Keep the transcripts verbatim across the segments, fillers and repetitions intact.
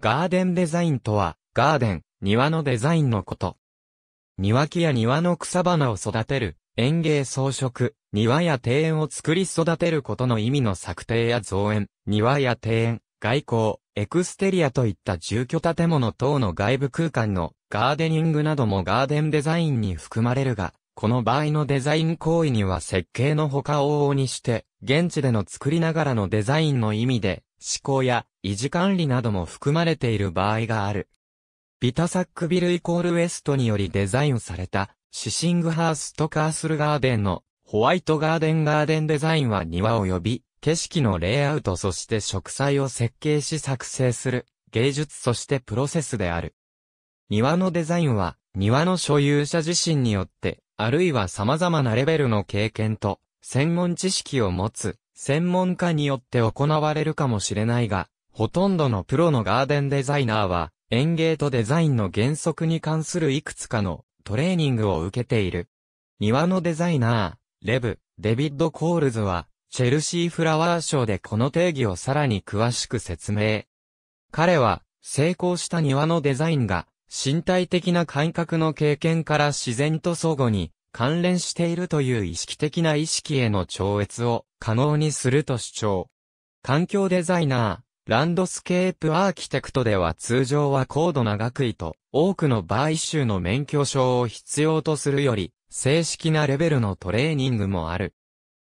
ガーデンデザインとは、ガーデン、庭のデザインのこと。庭木や庭の草花を育てる、園芸装飾、庭や庭園を作り育てることの意味の作庭や造園、庭や庭園、外交、エクステリアといった住居建物等の外部空間のガーデニングなどもガーデンデザインに含まれるが、この場合のデザイン行為には設計のほか往々にして、現地での作りながらのデザインの意味で、施工や維持管理なども含まれている場合がある。ビタサックビルイコールウェストによりデザインされた、シシングハーストカースルガーデンのホワイトガーデンガーデンデザインは庭及び景色のレイアウトそして植栽を設計し作成する芸術そしてプロセスである。庭のデザインは庭の所有者自身によってあるいは様々なレベルの経験と専門知識を持つ専門家によって行われるかもしれないが、ほとんどのプロのガーデンデザイナーは園芸とデザインの原則に関するいくつかのトレーニングを受けている。庭のデザイナー、レブ・デビッド・コールズは、チェルシー・フラワー賞でこの定義をさらに詳しく説明。彼は、成功した庭のデザインが、身体的な感覚の経験から自然と相互に関連しているという意識的な意識への超越を可能にすると主張。環境デザイナー、ランドスケープアーキテクトでは通常は高度な学位と、多くの場合州の免許証を必要とするより、正式なレベルのトレーニングもある。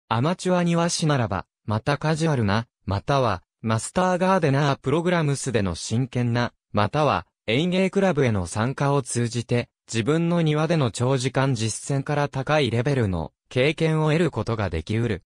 アマチュア庭師ならば、またカジュアルな、または、マスターガーデナープログラムスでの真剣な、または、園芸クラブへの参加を通じて、自分の庭での長時間実践から高いレベルの経験を得ることができうる。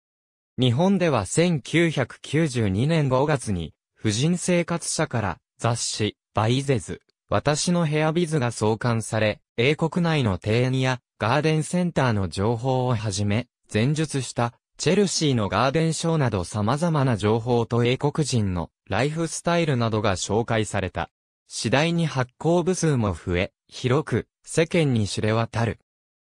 日本ではせんきゅうひゃくきゅうじゅうにねんごがつに、婦人生活者から雑誌、ビーセス。私の部屋ビズが創刊され、英国内の庭園やガーデンセンターの情報をはじめ、前述したチェルシーのガーデンショーなど様々な情報と英国人のライフスタイルなどが紹介された。次第に発行部数も増え、広く世間に知れ渡る。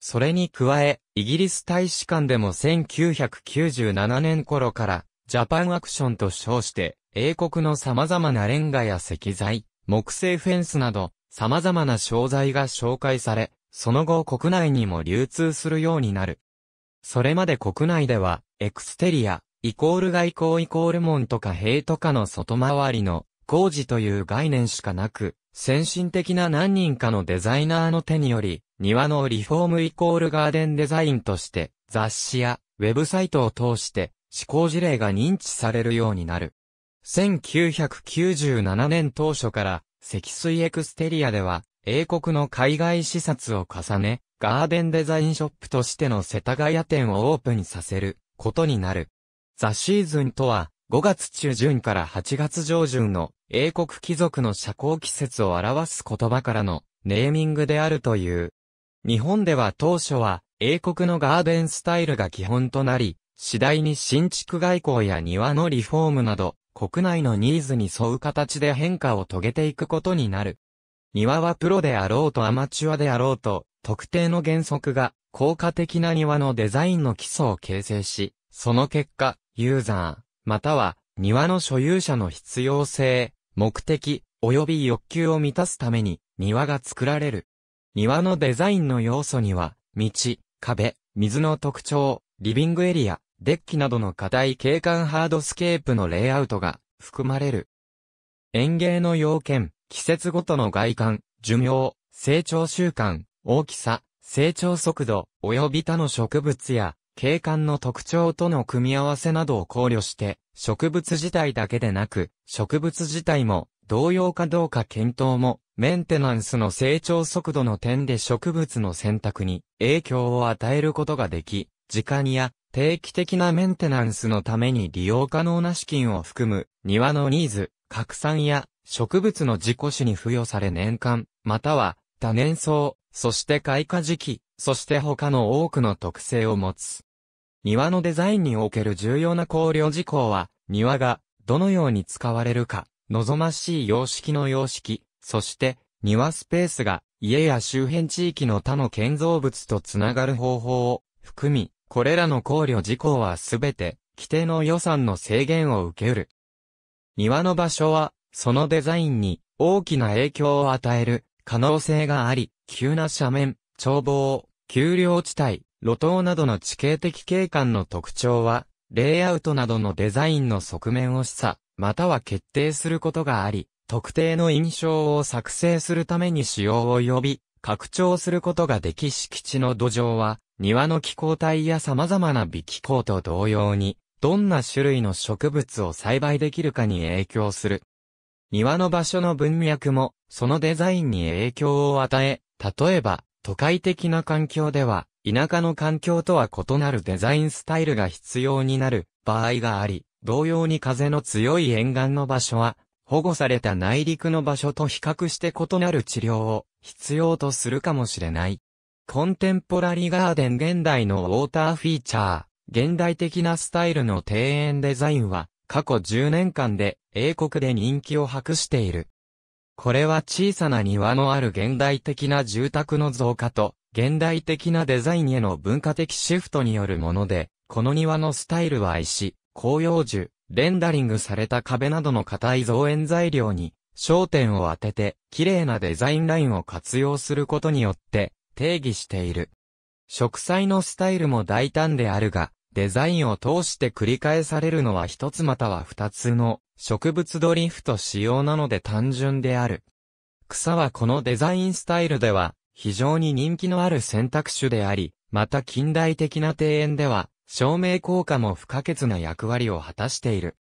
それに加え、イギリス大使館でもせんきゅうひゃくきゅうじゅうななねん頃からジャパンアクションと称して、英国の様々なレンガや石材、木製フェンスなど、様々な商材が紹介され、その後国内にも流通するようになる。それまで国内では、エクステリア、イコール外交イコール門とか塀とかの外回りの工事という概念しかなく、先進的な何人かのデザイナーの手により、庭のリフォームイコールガーデンデザインとして、雑誌やウェブサイトを通して、施行事例が認知されるようになる。せんきゅうひゃくきゅうじゅうななねん当初から、積水エクステリアでは、英国の海外視察を重ね、ガーデンデザインショップとしての世田谷店をオープンさせることになる。ザ・シーズンとは、ごがつ中旬からはちがつ上旬の英国貴族の社交季節を表す言葉からのネーミングであるという。日本では当初は、英国のガーデンスタイルが基本となり、次第に新築外交や庭のリフォームなど、国内のニーズに沿う形で変化を遂げていくことになる。庭はプロであろうとアマチュアであろうと、特定の原則が効果的な庭のデザインの基礎を形成し、その結果、ユーザー、または庭の所有者の必要性、目的、及び欲求を満たすために庭が作られる。庭のデザインの要素には、道、壁、水の特徴、リビングエリア、デッキなどの硬い景観ハードスケープのレイアウトが含まれる。園芸の要件、季節ごとの外観、寿命、成長習慣、大きさ、成長速度、及び他の植物や景観の特徴との組み合わせなどを考慮して、植物自体だけでなく、植物自体も同様かどうか検討も、メンテナンスの成長速度の点で植物の選択に影響を与えることができ、時間や定期的なメンテナンスのために利用可能な資金を含む庭のニーズ、拡散や植物の自己種に付与され年間、または多年草、そして開花時期、そして他の多くの特性を持つ。庭のデザインにおける重要な考慮事項は、庭がどのように使われるか、望ましい様式の様式、そして庭スペースが家や周辺地域の他の建造物とつながる方法を含み、これらの考慮事項はすべて、規定の予算の制限を受ける。庭の場所は、そのデザインに大きな影響を与える可能性があり、急な斜面、眺望、丘陵地帯、路頭などの地形的景観の特徴は、レイアウトなどのデザインの側面を示唆、または決定することがあり、特定の印象を作成するために使用及び、拡張することができ敷地の土壌は、庭の気候帯や様々な微気候と同様に、どんな種類の植物を栽培できるかに影響する。庭の場所の文脈も、そのデザインに影響を与え、例えば、都会的な環境では、田舎の環境とは異なるデザインスタイルが必要になる場合があり、同様に風の強い沿岸の場所は、保護された内陸の場所と比較して異なる治療を必要とするかもしれない。コンテンポラリーガーデン現代のウォーターフィーチャー。現代的なスタイルの庭園デザインは過去じゅうねんかんで英国で人気を博している。これは小さな庭のある現代的な住宅の増加と現代的なデザインへの文化的シフトによるもので、この庭のスタイルは石、広葉樹、レンダリングされた壁などの硬い造園材料に焦点を当てて綺麗なデザインラインを活用することによって定義している。植栽のスタイルも大胆であるが、デザインを通して繰り返されるのは一つまたは二つの植物ドリフト仕様なので単純である。草はこのデザインスタイルでは非常に人気のある選択肢であり、また近代的な庭園では照明効果も不可欠な役割を果たしている。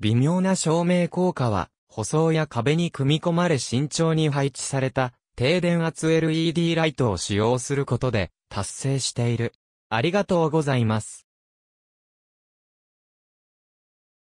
微妙な照明効果は舗装や壁に組み込まれ慎重に配置された低電圧 エルイーディー ライトを使用することで達成している。ありがとうございます。